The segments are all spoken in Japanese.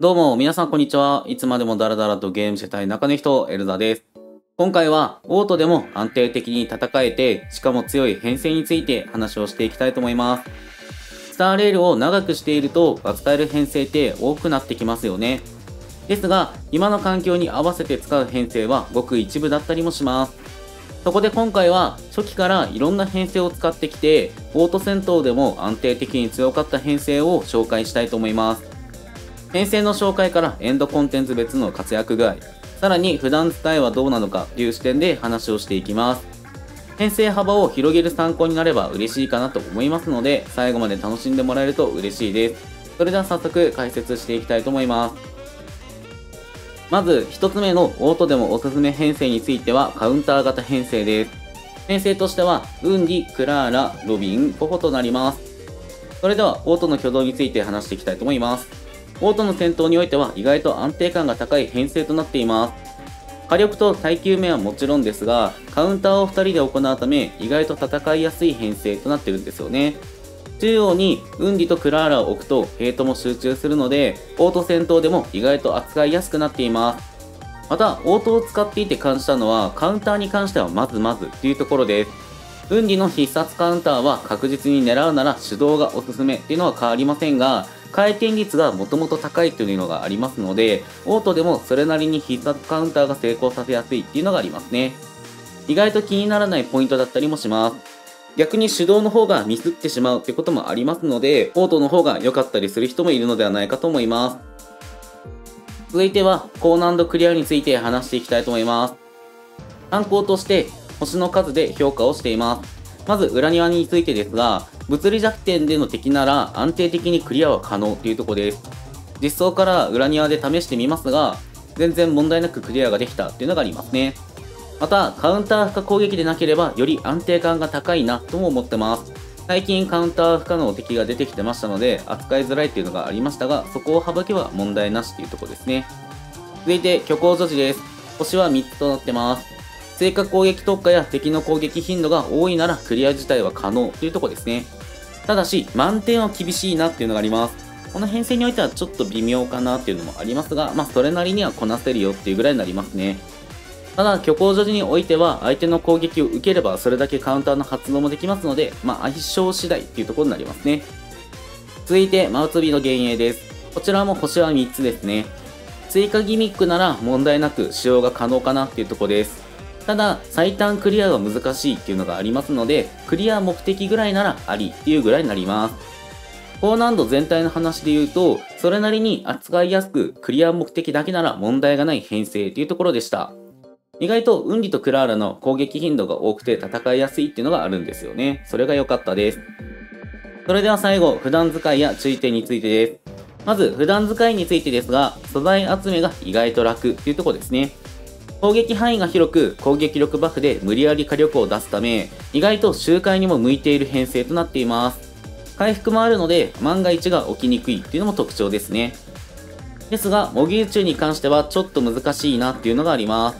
どうも皆さんこんにちは。いつまでもダラダラとゲームしたい中の人、エルザです。今回はオートでも安定的に戦えて、しかも強い編成について話をしていきたいと思います。スターレールを長くしていると扱える編成って多くなってきますよね。ですが、今の環境に合わせて使う編成はごく一部だったりもします。そこで今回は初期からいろんな編成を使ってきて、オート戦闘でも安定的に強かった編成を紹介したいと思います。編成の紹介からエンドコンテンツ別の活躍具合、さらに普段使いはどうなのかという視点で話をしていきます。編成幅を広げる参考になれば嬉しいかなと思いますので、最後まで楽しんでもらえると嬉しいです。それでは早速解説していきたいと思います。まず1つ目のオートでもおすすめ編成についてはカウンター型編成です。編成としてはウンディ、クラーラ、ロビン、ポホとなります。それではオートの挙動について話していきたいと思います。オートの戦闘においては意外と安定感が高い編成となっています。火力と耐久面はもちろんですが、カウンターを2人で行うため意外と戦いやすい編成となってるんですよね。中央にウンディとクラーラを置くとヘイトも集中するので、オート戦闘でも意外と扱いやすくなっています。また、オートを使っていて感じたのは、カウンターに関してはまずまずというところです。ウンディの必殺カウンターは確実に狙うなら手動がおすすめっていうのは変わりませんが、回転率がもともと高いというのがありますので、オートでもそれなりに必殺カウンターが成功させやすいっていうのがありますね。意外と気にならないポイントだったりもします。逆に手動の方がミスってしまうってこともありますので、オートの方が良かったりする人もいるのではないかと思います。続いては高難度クリアについて話していきたいと思います。参考として星の数で評価をしています。まず裏庭についてですが、物理弱点での敵なら安定的にクリアは可能というところです。実装から裏庭で試してみますが、全然問題なくクリアができたというのがありますね。また、カウンター不可攻撃でなければより安定感が高いなとも思ってます。最近カウンター不可の敵が出てきてましたので、扱いづらいというのがありましたが、そこを省けば問題なしというところですね。続いて、虚構女児です。星は3つとなってます。追加攻撃特化や敵の攻撃頻度が多いならクリア自体は可能というところですね。ただし、満点は厳しいなっていうのがあります。この編成においてはちょっと微妙かなっていうのもありますが、まあそれなりにはこなせるよっていうぐらいになりますね。ただ、虚構女児においては相手の攻撃を受ければそれだけカウンターの発動もできますので、まあ相性次第っていうところになりますね。続いて、マウツビーの幻影です。こちらも星は3つですね。追加ギミックなら問題なく使用が可能かなっていうところです。ただ、最短クリアが難しいっていうのがありますので、クリア目的ぐらいならありっていうぐらいになります。高難度全体の話で言うと、それなりに扱いやすく、クリア目的だけなら問題がない編成というところでした。意外とウンディとクラーラの攻撃頻度が多くて戦いやすいっていうのがあるんですよね。それが良かったです。それでは最後、普段使いや注意点についてです。まず、普段使いについてですが、素材集めが意外と楽っていうところですね。攻撃範囲が広く攻撃力バフで無理やり火力を出すため、意外と周回にも向いている編成となっています。回復もあるので、万が一が起きにくいっていうのも特徴ですね。ですが、模擬宇宙に関してはちょっと難しいなっていうのがあります。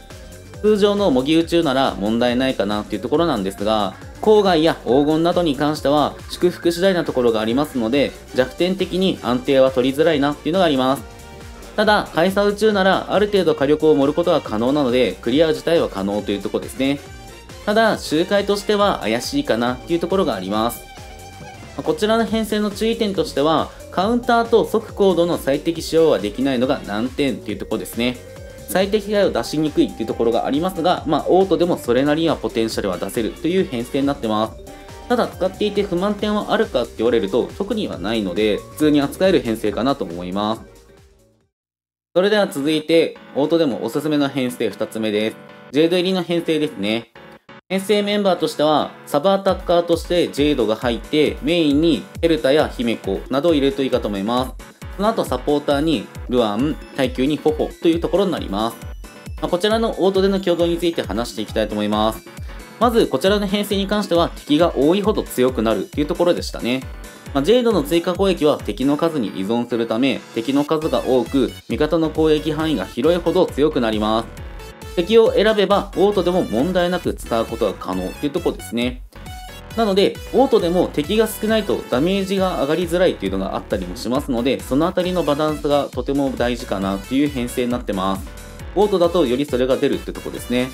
通常の模擬宇宙なら問題ないかなっていうところなんですが、郊外や黄金などに関しては祝福次第なところがありますので、弱点的に安定は取りづらいなっていうのがあります。ただ、開鎖宇宙ならある程度火力を盛ることは可能なので、クリア自体は可能というところですね。ただ、周回としては怪しいかなというところがあります。こちらの編成の注意点としては、カウンターと即行動の最適使用はできないのが難点というところですね。最適解を出しにくいというところがありますが、まあ、オートでもそれなりにはポテンシャルは出せるという編成になってます。ただ、使っていて不満点はあるかって言われると、特にはないので、普通に扱える編成かなと思います。それでは続いて、オートでもおすすめの編成2つ目です。ジェイド入りの編成ですね。編成メンバーとしては、サブアタッカーとしてジェイドが入って、メインにヘルタやヒメコなどを入れるといいかと思います。その後サポーターにルアン、耐久にフォフォというところになります。こちらのオートでの挙動について話していきたいと思います。まず、こちらの編成に関しては敵が多いほど強くなるというところでしたね。ジェイドの追加攻撃は敵の数に依存するため、敵の数が多く、味方の攻撃範囲が広いほど強くなります。敵を選べば、オートでも問題なく使うことが可能というところですね。なのでオートでも敵が少ないとダメージが上がりづらいっていうのがあったりもしますので、そのあたりのバランスがとても大事かなっていう編成になってます。オートだとよりそれが出るってとこですね。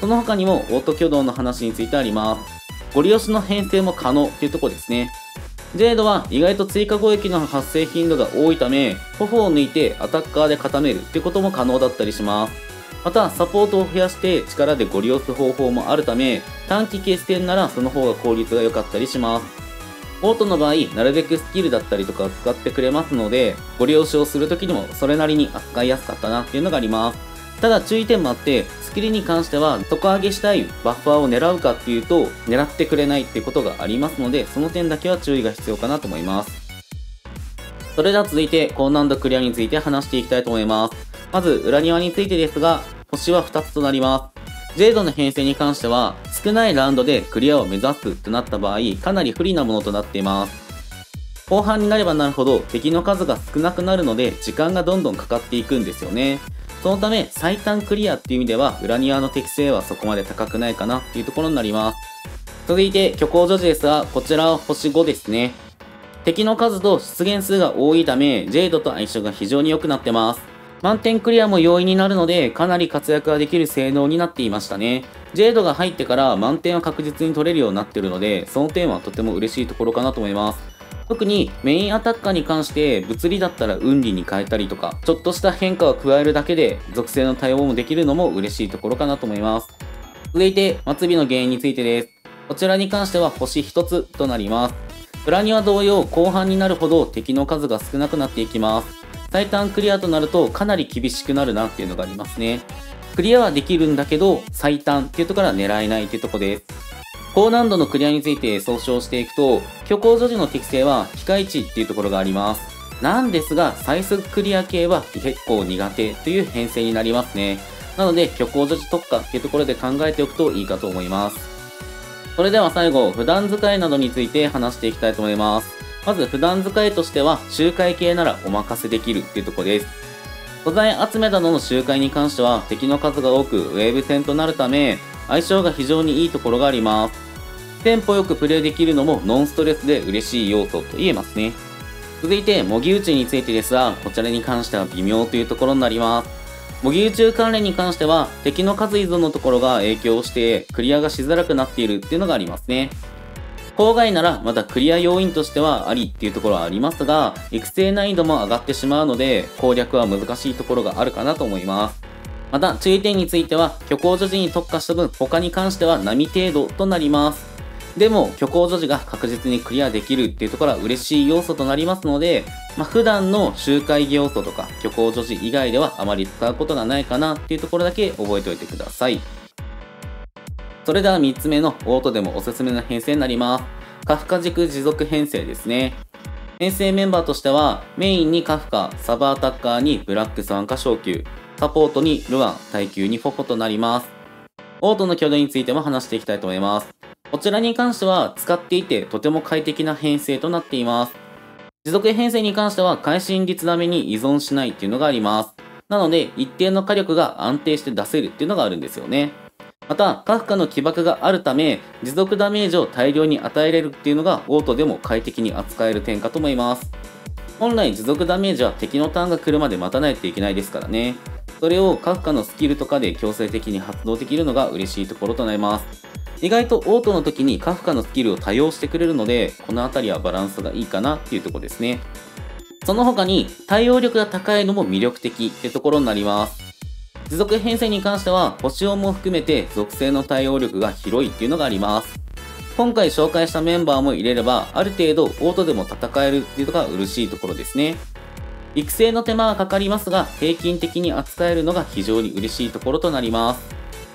その他にもオート挙動の話についてあります。ゴリ押しの編成も可能っていうとこですね。ジェードは意外と追加攻撃の発生頻度が多いため、頬を抜いてアタッカーで固めるっていうことも可能だったりします。またサポートを増やして力でゴリ押す方法もあるため、短期決戦ならその方が効率が良かったりします。オートの場合、なるべくスキルだったりとかを使ってくれますので、ゴリ押しをするときにもそれなりに扱いやすかったなっていうのがあります。ただ注意点もあって、スキルに関しては底上げしたいバッファーを狙うかっていうと狙ってくれないってことがありますので、その点だけは注意が必要かなと思います。それでは続いて高難度クリアについて話していきたいと思います。まず裏庭についてですが、星は2つとなります。ジェードの編成に関しては少ないラウンドでクリアを目指すとなった場合、かなり不利なものとなっています。後半になればなるほど敵の数が少なくなるので時間がどんどんかかっていくんですよね。そのため最短クリアっていう意味では裏庭の適性はそこまで高くないかなっていうところになります。続いて虚構女児ですが、こちらは星5ですね。敵の数と出現数が多いためジェイドと相性が非常に良くなってます。満点クリアも容易になるのでかなり活躍ができる性能になっていましたね。ジェイドが入ってから満点は確実に取れるようになっているので、その点はとても嬉しいところかなと思います。特にメインアタッカーに関して物理だったら運理に変えたりとか、ちょっとした変化を加えるだけで属性の対応もできるのも嬉しいところかなと思います。続いて末尾の原因についてです。こちらに関しては星1つとなります。裏庭同様後半になるほど敵の数が少なくなっていきます。最短クリアとなるとかなり厳しくなるなっていうのがありますね。クリアはできるんだけど最短っていうところは狙えないっていうとこです。高難度のクリアについて総称していくと、虚構女児の適性はピカイチっていうところがあります。なんですが、最速クリア系は結構苦手という編成になりますね。なので、虚構女児特化っていうところで考えておくといいかと思います。それでは最後、普段使いなどについて話していきたいと思います。まず、普段使いとしては、周回系ならお任せできるっていうところです。素材集めなどの周回に関しては、敵の数が多くウェーブ戦となるため、相性が非常にいいところがあります。テンポよくプレイできるのもノンストレスで嬉しい要素と言えますね。続いて模擬宇宙についてですが、こちらに関しては微妙というところになります。模擬宇宙関連に関しては敵の数依存のところが影響してクリアがしづらくなっているっていうのがありますね。郊外ならまだクリア要因としてはありっていうところはありますが、育成難易度も上がってしまうので攻略は難しいところがあるかなと思います。また注意点については虚構女児に特化した分他に関しては並程度となります。でも虚構女児が確実にクリアできるっていうところは嬉しい要素となりますので、普段の周回要素とか虚構女児以外ではあまり使うことがないかなっていうところだけ覚えておいてください。それでは3つ目のオートでもおすすめの編成になります。カフカ軸持続編成ですね。編成メンバーとしてはメインにカフカ、サブアタッカーにブラックスワンか昇級、サポートにルアン、耐久にフォコとなります。オートの挙動についても話していきたいと思います。こちらに関しては使っていてとても快適な編成となっています。持続編成に関しては会心率ダメに依存しないっていうのがあります。なので一定の火力が安定して出せるっていうのがあるんですよね。またカフカの起爆があるため持続ダメージを大量に与えれるっていうのがオートでも快適に扱える点かと思います。本来持続ダメージは敵のターンが来るまで待たないといけないですからね。それをカフカのスキルとかで強制的に発動できるのが嬉しいところとなります。意外とオートの時にカフカのスキルを多用してくれるので、この辺りはバランスがいいかなっていうところですね。その他に対応力が高いのも魅力的ってところになります。持続編成に関しては星4も含めて属性の対応力が広いっていうのがあります。今回紹介したメンバーも入れれば、ある程度オートでも戦えるっていうのが嬉しいところですね。育成の手間はかかりますが、平均的に扱えるのが非常に嬉しいところとなります。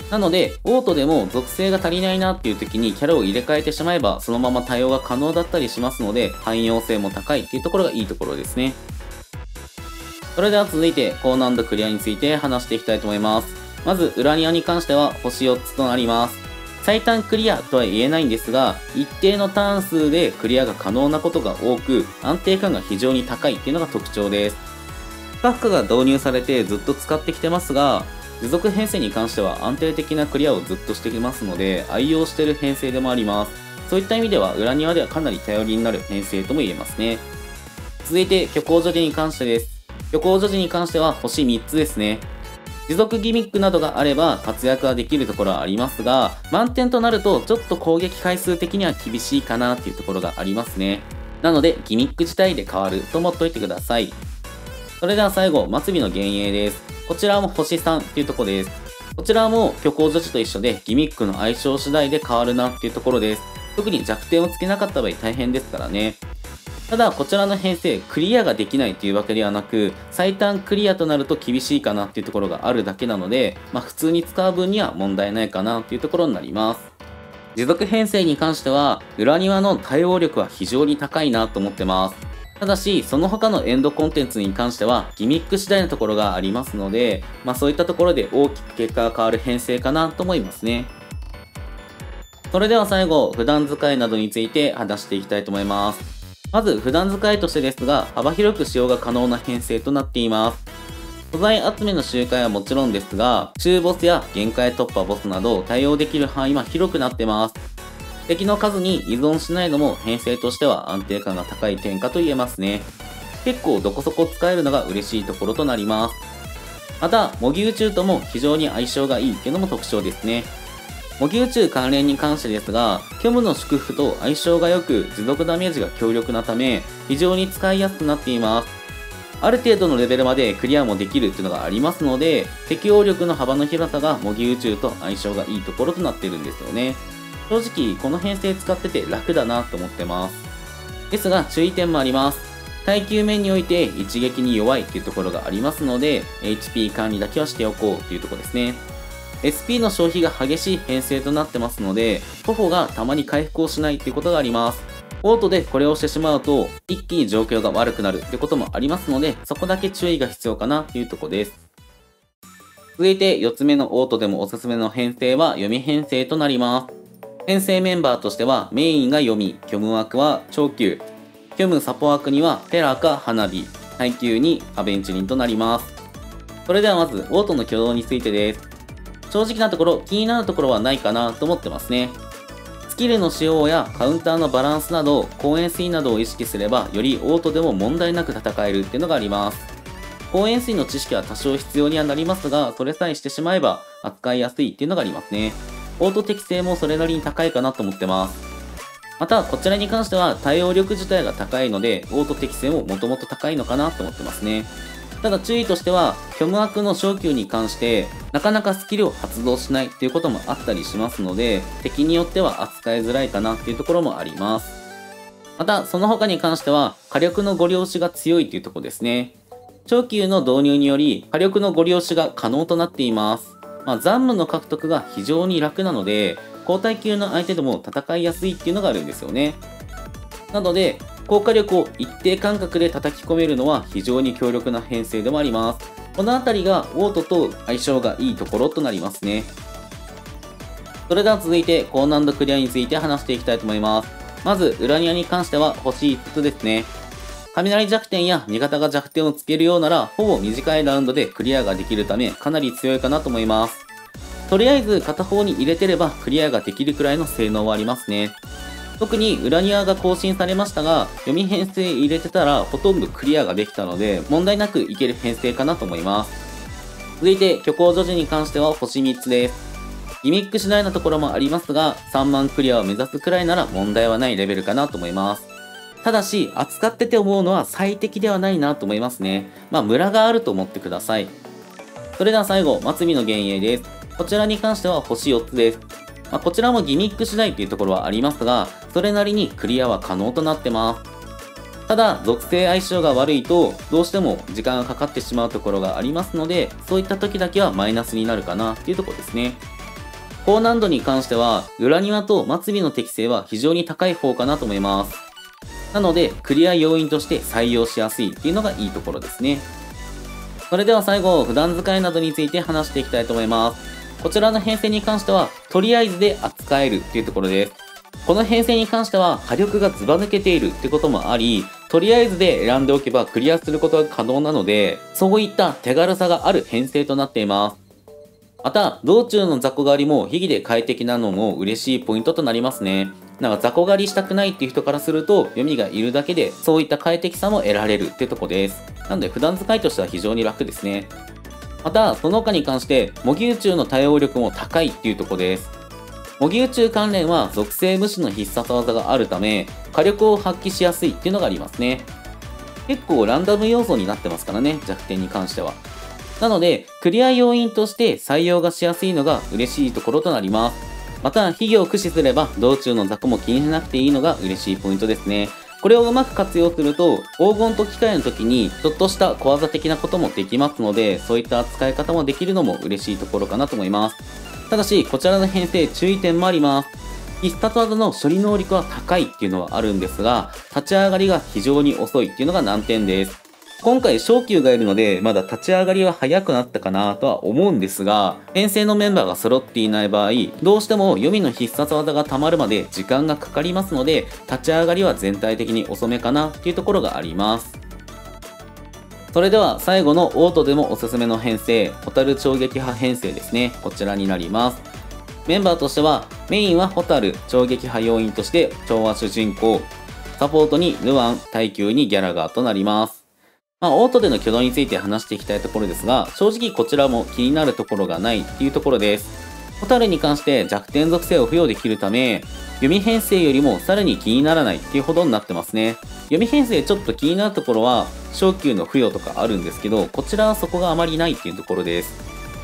なので、オートでも属性が足りないなっていう時にキャラを入れ替えてしまえば、そのまま対応が可能だったりしますので、汎用性も高いっていうところがいいところですね。それでは続いて、高難度クリアについて話していきたいと思います。まず、裏庭に関しては星4つとなります。最短クリアとは言えないんですが、一定のターン数でクリアが可能なことが多く、安定感が非常に高いっていうのが特徴です。カフカが導入されてずっと使ってきてますが、持続編成に関しては安定的なクリアをずっとしてきますので、愛用している編成でもあります。そういった意味では裏庭ではかなり頼りになる編成とも言えますね。続いて虚構女児に関してです。虚構女児に関しては星3つですね。持続ギミックなどがあれば活躍はできるところはありますが、満点となるとちょっと攻撃回数的には厳しいかなっていうところがありますね。なのでギミック自体で変わると思っといてください。それでは最後、末尾の幻影です。こちらも星3っていうところです。こちらも虚構女子と一緒でギミックの相性次第で変わるなっていうところです。特に弱点をつけなかった場合大変ですからね。ただこちらの編成、クリアができないというわけではなく、最短クリアとなると厳しいかなっていうところがあるだけなので、普通に使う分には問題ないかなっていうところになります。持続編成に関しては、裏庭の対応力は非常に高いなと思ってます。ただし、その他のエンドコンテンツに関しては、ギミック次第のところがありますので、そういったところで大きく結果が変わる編成かなと思いますね。それでは最後、普段使いなどについて話していきたいと思います。まず普段使いとしてですが、幅広く使用が可能な編成となっています。素材集めの周回はもちろんですが、中ボスや限界突破ボスなど対応できる範囲は広くなってます。敵の数に依存しないのも編成としては安定感が高い点かと言えますね。結構どこそこ使えるのが嬉しいところとなります。また、模擬宇宙とも非常に相性がいいというのも特徴ですね。模擬宇宙関連に関してですが、虚無の祝福と相性が良く持続ダメージが強力なため、非常に使いやすくなっています。ある程度のレベルまでクリアもできるっていうのがありますので、適応力の幅の広さが模擬宇宙と相性がいいところとなってるんですよね。正直、この編成使ってて楽だなと思ってます。ですが、注意点もあります。耐久面において一撃に弱いっていうところがありますので、HP 管理だけはしておこうというところですね。SP の消費が激しい編成となってますので、徒歩がたまに回復をしないっていうことがあります。オートでこれをしてしまうと、一気に状況が悪くなるってこともありますので、そこだけ注意が必要かなというとこです。続いて4つ目のオートでもおすすめの編成は読み編成となります。編成メンバーとしてはメインが読み、虚無枠は長久、虚無サポ枠にはペラか花火、耐久にアベンチリンとなります。それではまずオートの挙動についてです。正直なところ気になるところはないかなと思ってますね。スキルの使用やカウンターのバランスなど、公演水などを意識すればよりオートでも問題なく戦えるっていうのがあります。公演水の知識は多少必要にはなりますが、それさえしてしまえば扱いやすいっていうのがありますね。オート適性もそれなりに高いかなと思ってます。またこちらに関しては対応力自体が高いので、オート適性ももともと高いのかなと思ってますね。ただ注意としては、虚無悪の昇級に関して、なかなかスキルを発動しないっていうこともあったりしますので、敵によっては扱いづらいかなっていうところもあります。また、その他に関しては、火力のご利用しが強いっていうところですね。昇級の導入により、火力のご利用しが可能となっています。残務の獲得が非常に楽なので、高耐久の相手でも戦いやすいっていうのがあるんですよね。なので、効果力を一定間隔で叩き込めるのは非常に強力な編成でもあります。このあたりがオートと相性がいいところとなりますね。それでは続いて高難度クリアについて話していきたいと思います。まず裏庭に関しては星5つですね。雷弱点や味方が弱点をつけるようなら、ほぼ短いラウンドでクリアができるためかなり強いかなと思います。とりあえず片方に入れてればクリアができるくらいの性能はありますね。特に裏庭が更新されましたが、読み編成入れてたらほとんどクリアができたので、問題なくいける編成かなと思います。続いて、虚構女子に関しては星3つです。ギミック次第なところもありますが、3万クリアを目指すくらいなら問題はないレベルかなと思います。ただし、扱ってて思うのは最適ではないなと思いますね。ムラがあると思ってください。それでは最後、末尾の幻影です。こちらに関しては星4つです。こちらもギミック次第っていうところはありますが、それなりにクリアは可能となってます。ただ、属性相性が悪いと、どうしても時間がかかってしまうところがありますので、そういった時だけはマイナスになるかなっていうところですね。高難度に関しては、裏庭と末尾の適性は非常に高い方かなと思います。なので、クリア要因として採用しやすいっていうのがいいところですね。それでは最後、普段使いなどについて話していきたいと思います。こちらの編成に関しては、とりあえずで扱えるっていうところです。この編成に関しては、火力がずば抜けているってこともあり、とりあえずで選んでおけばクリアすることが可能なので、そういった手軽さがある編成となっています。また、道中の雑魚狩りも秘技で快適なのも嬉しいポイントとなりますね。なんか雑魚狩りしたくないっていう人からすると、読みがいるだけでそういった快適さも得られるってとこです。なので普段使いとしては非常に楽ですね。またその他に関して模擬宇宙の対応力も高いっていうとこです。模擬宇宙関連は属性無視の必殺技があるため火力を発揮しやすいっていうのがありますね。結構ランダム要素になってますからね、弱点に関しては。なのでクリア要因として採用がしやすいのが嬉しいところとなります。また秘技を駆使すれば道中の雑魚も気にしなくていいのが嬉しいポイントですね。これをうまく活用すると黄金と機械の時にちょっとした小技的なこともできますので、そういった使い方もできるのも嬉しいところかなと思います。ただしこちらの編成注意点もあります。必殺技の処理能力は高いっていうのはあるんですが、立ち上がりが非常に遅いっていうのが難点です。今回昇級がいるのでまだ立ち上がりは早くなったかなとは思うんですが、編成のメンバーが揃っていない場合どうしても読みの必殺技が溜まるまで時間がかかりますので、立ち上がりは全体的に遅めかなっていうところがあります。それでは最後のオートでもおすすめの編成、ホタル超撃波編成ですね。こちらになります。メンバーとしてはメインはホタル超撃波要員として調和主人公、サポートにルアン、耐久にギャラガーとなります。オートでの挙動について話していきたいところですが、正直こちらも気になるところがないっていうところです。ホタルに関して弱点属性を付与できるため、読み編成よりもさらに気にならないっていうほどになってますね。読み編成ちょっと気になるところは、昇級の付与とかあるんですけど、こちらはそこがあまりないっていうところです。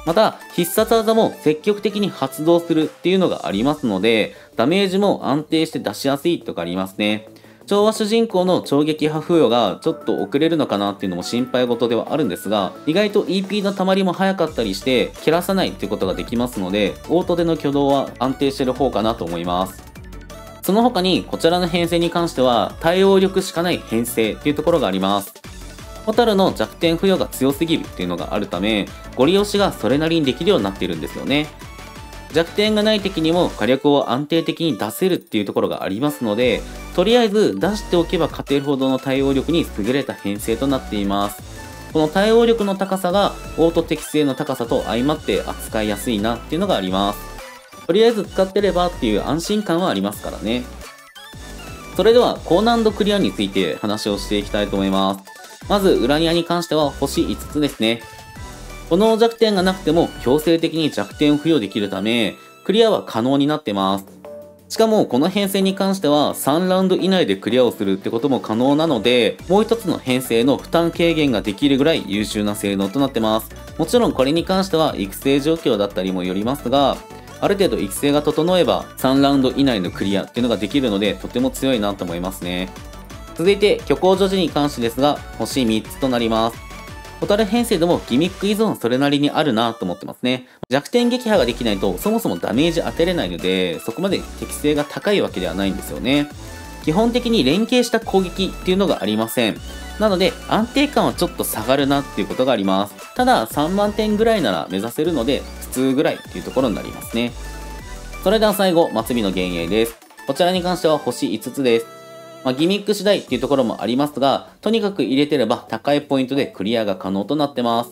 また、必殺技も積極的に発動するっていうのがありますので、ダメージも安定して出しやすいとかありますね。調和主人公の超撃波付与がちょっと遅れるのかなっていうのも心配事ではあるんですが、意外と EP の溜まりも早かったりして蹴らさないっていうことができますので、オートでの挙動は安定してる方かなと思います。その他にこちらの編成に関しては対応力しかない編成っていうところがあります。ホタルの弱点付与が強すぎるっていうのがあるため、ゴリ押しがそれなりにできるようになっているんですよね。弱点がない敵にも火力を安定的に出せるっていうところがありますので、とりあえず出しておけば勝てるほどの対応力に優れた編成となっています。この対応力の高さがオート適性の高さと相まって扱いやすいなっていうのがあります。とりあえず使ってればっていう安心感はありますからね。それでは高難度クリアについて話をしていきたいと思います。まずウラニアに関しては星5つですね。この弱点がなくても強制的に弱点を付与できるため、クリアは可能になってます。しかもこの編成に関しては3ラウンド以内でクリアをするってことも可能なので、もう一つの編成の負担軽減ができるぐらい優秀な性能となってます。もちろんこれに関しては育成状況だったりもよりますが、ある程度育成が整えば3ラウンド以内のクリアっていうのができるので、とても強いなと思いますね。続いて虚構女児に関してですが、星3つとなります。ホタル編成でもギミック依存それなりにあるなと思ってますね。弱点撃破ができないとそもそもダメージ当てれないので、そこまで適性が高いわけではないんですよね。基本的に連携した攻撃っていうのがありません。なので安定感はちょっと下がるなっていうことがあります。ただ3万点ぐらいなら目指せるので普通ぐらいっていうところになりますね。それでは最後末尾の幻影です。こちらに関しては星5つです。ギミック次第っていうところもありますが、とにかく入れてれば高いポイントでクリアが可能となってます。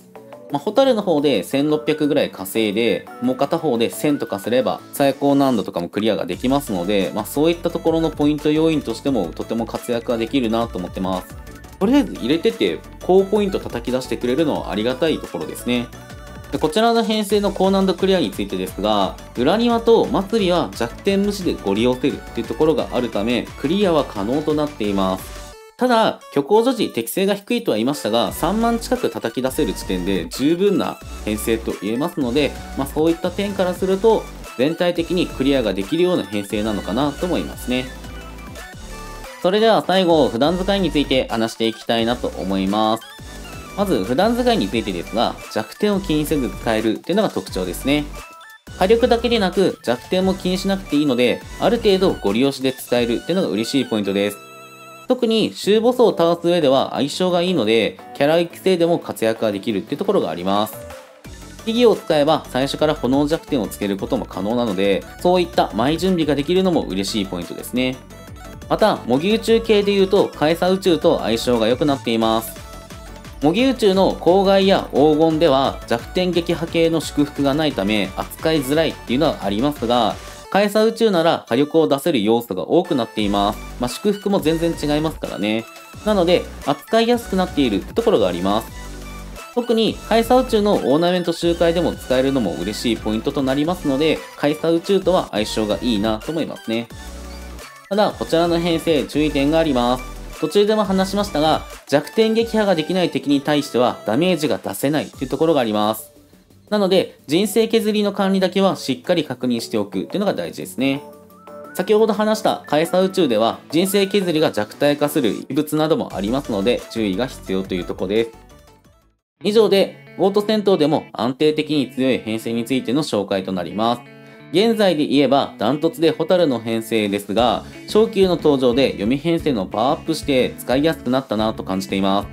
ホタルの方で1600ぐらい稼いで、もう片方で1000とかすれば最高難度とかもクリアができますので、そういったところのポイント要因としてもとても活躍ができるなと思ってます。とりあえず入れてて高ポイント叩き出してくれるのはありがたいところですね。でこちらの編成の高難度クリアについてですが、裏庭と末尾は弱点無視でご利用せるっていうところがあるため、クリアは可能となっています。ただ、虚構女児適性が低いとは言いましたが、3万近く叩き出せる時点で十分な編成と言えますので、そういった点からすると、全体的にクリアができるような編成なのかなと思いますね。それでは最後、普段使いについて話していきたいなと思います。まず普段使いについてですが、弱点を気にせず使えるっていうのが特徴ですね。火力だけでなく弱点も気にしなくていいので、ある程度ゴリ押しで使えるっていうのが嬉しいポイントです。特に終ボスを倒す上では相性がいいので、キャラ育成でも活躍ができるっていうところがあります。秘技を使えば最初から炎弱点をつけることも可能なので、そういった前準備ができるのも嬉しいポイントですね。また模擬宇宙系でいうとカエサ宇宙と相性が良くなっています。模擬宇宙の郊外や黄金では弱点撃破系の祝福がないため扱いづらいっていうのはありますが、カエサ宇宙なら火力を出せる要素が多くなっています。まあ、祝福も全然違いますからね。なので、扱いやすくなっているところがあります。特に、カエサ宇宙のオーナメント周回でも使えるのも嬉しいポイントとなりますので、カエサ宇宙とは相性がいいなと思いますね。ただ、こちらの編成、注意点があります。途中でも話しましたが、弱点撃破ができない敵に対してはダメージが出せないというところがあります。なので、人生削りの管理だけはしっかり確認しておくというのが大事ですね。先ほど話したカエサ宇宙では、人生削りが弱体化する異物などもありますので、注意が必要というところです。以上で、オート戦闘でも安定的に強い編成についての紹介となります。現在で言えばダントツでホタルの編成ですが、昇級の登場で読み編成のパワーアップして使いやすくなったなと感じています。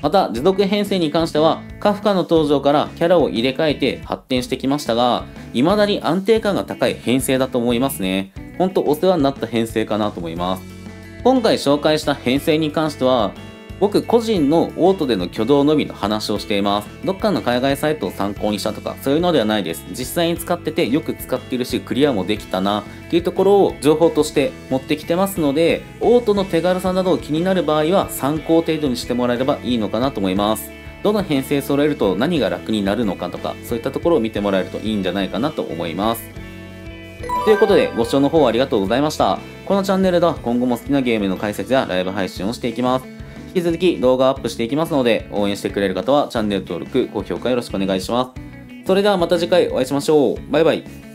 また、持続編成に関しては、カフカの登場からキャラを入れ替えて発展してきましたが、未だに安定感が高い編成だと思いますね。ほんとお世話になった編成かなと思います。今回紹介した編成に関しては、僕個人のオートでの挙動のみの話をしています。どっかの海外サイトを参考にしたとか、そういうのではないです。実際に使ってて、よく使っているし、クリアもできたな、っていうところを情報として持ってきてますので、オートの手軽さなど気になる場合は、参考程度にしてもらえればいいのかなと思います。どの編成揃えると何が楽になるのかとか、そういったところを見てもらえるといいんじゃないかなと思います。ということで、ご視聴の方ありがとうございました。このチャンネルでは今後も好きなゲームの解説やライブ配信をしていきます。引き続き動画アップしていきますので、応援してくれる方はチャンネル登録、高評価よろしくお願いします。それではまた次回お会いしましょう。バイバイ。